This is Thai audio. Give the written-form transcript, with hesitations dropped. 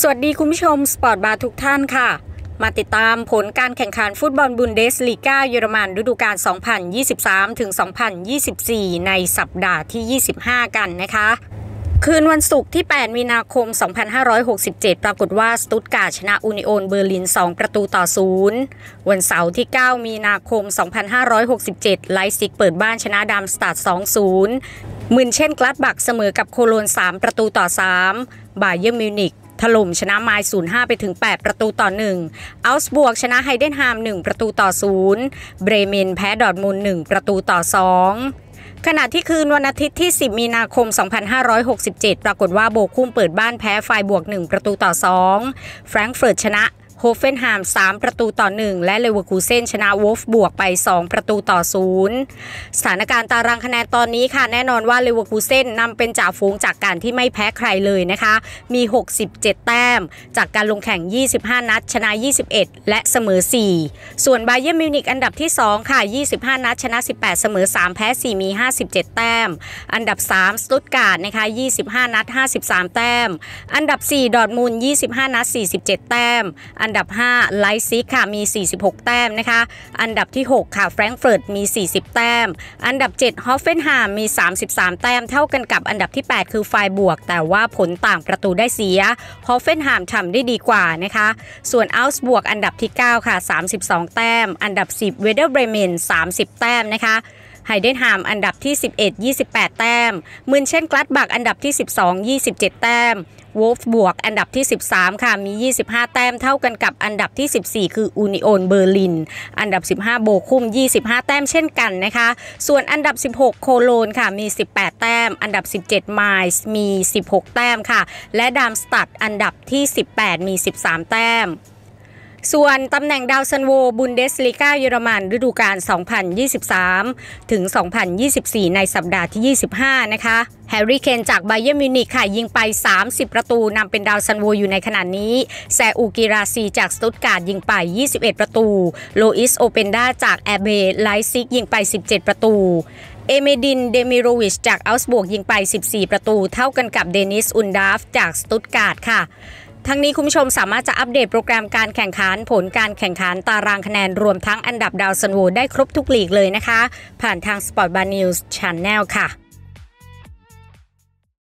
สวัสดีคุณผู้ชมสปอร์ตบาร์ทุกท่านค่ะมาติดตามผลการแข่งขันฟุตบอลบุนเดสลีกาเยอรมันฤดูกาล 2023-2024 ในสัปดาห์ที่ 25 กันนะคะคืนวันศุกร์ที่ 8 มีนาคม 2567 ปรากฏว่าสตุตการ์ดชนะอุนิโอนเบอร์ลิน 2-0 วันเสาร์ที่ 9 มีนาคม 2567 ไลป์ซิกเปิดบ้านชนะดัมสตัด 2-0 มินเชนกลัดบัคเสมอกับโคโลน 3-3 บาเยิร์นมิวนิกถล่มชนะไมล์ 0-5 ไปถึง 8-1 อัลส์บวกชนะไฮเดนไฮม์ 1-0 เบรเมนแพ้ดอร์ทมุนด์ 1-2ขณะที่คืนวันอาทิตย์ที่ 10 มีนาคม 2567 ปรากฏว่าโบคุมเปิดบ้านแพ้ไฟบวก 1-2 แฟรงก์เฟิร์ตชนะโฮเฟนไฮม์ 3-1 และเลเวอร์คูเซ่นชนะวอลฟ์บวกไป 2-0 สถานการณ์ตารางคะแนนตอนนี้ค่ะแน่นอนว่าเลเวอร์คูเซ่นนำเป็นจ่าฝูงจากการที่ไม่แพ้ใครเลยนะคะมี 67 แต้มจากการลงแข่ง 25 นัดชนะ 21 และเสมอ 4 ส่วนบาเยิร์นมิวนิกอันดับที่ 2 ค่ะ 25 นัดชนะ 18 เสมอ 3 แพ้ 4 มี 57 แต้มอันดับ 3 สตุตการ์ดนะคะ 25 นัด 53 แต้มอันดับ 4 ดอร์ทมุนด์ 25 นัด 47 แต้มอันดับ 5 ไลป์ซิกค่ะมี 46 แต้มนะคะอันดับที่ 6 ค่ะแฟรงก์เฟิร์ตมี 40 แต้มอันดับ 7 ฮอฟเฟนไฮม์มี 33 แต้มเท่ากันกับอันดับที่ 8 คือไฟบวกแต่ว่าผลต่างประตูได้เสียฮอฟเฟนไฮม์ทำได้ดีกว่านะคะส่วนอัลส์บวกอันดับที่ 9 ค่ะ 32 แต้มอันดับ 10 เวเดอร์เบรเมน 30 แต้มนะคะไฮเดนไฮม์อันดับที่ 11 28 แต้มมินเชนกลัดบัคอันดับที่ 12 27 แต้มวอลฟ์บวกอันดับที่ 13 ค่ะมี 25 แต้มเท่ากันกับอันดับที่ 14 คืออุนิโอนเบอร์ลินอันดับ 15 โบคุม 25 แต้มเช่นกันนะคะส่วนอันดับ 16 โคโลนค่ะมี 18 แต้มอันดับ 17 ไมล์มี 16 แต้มค่ะและดัมสตัดอันดับที่ 18 มี 13 แต้มส่วนตำแหน่งดาวซันโวบุนเดสลีกาเยอรมันฤดูกาล 2023-2024 ในสัปดาห์ที่ 25 นะคะแฮร์รี่เคนจากไบเยิร์นมิวนิกค่ะยิงไป30ประตูนำเป็นดาวซันโวอยู่ในขณะนี้แซอูกิราซีจากสตุตการ์ดยิงไป21ประตูโลอิสโอเปนดาจากแอร์เบไลป์ซิกยิงไป17ประตูเอเมดินเดมิโรวิชจากอัลส์บวกยิงไป14ประตูเท่ากันกับเดนิสอุนดาฟจากสตุตการ์ดค่ะทั้งนี้คุณผู้ชมสามารถจะอัปเดตโปรแกรมการแข่งขันผลการแข่งขันตารางคะแนนรวมทั้งอันดับดาวซันโวได้ครบทุกลีกเลยนะคะผ่านทาง Sportbar News Channel ค่ะ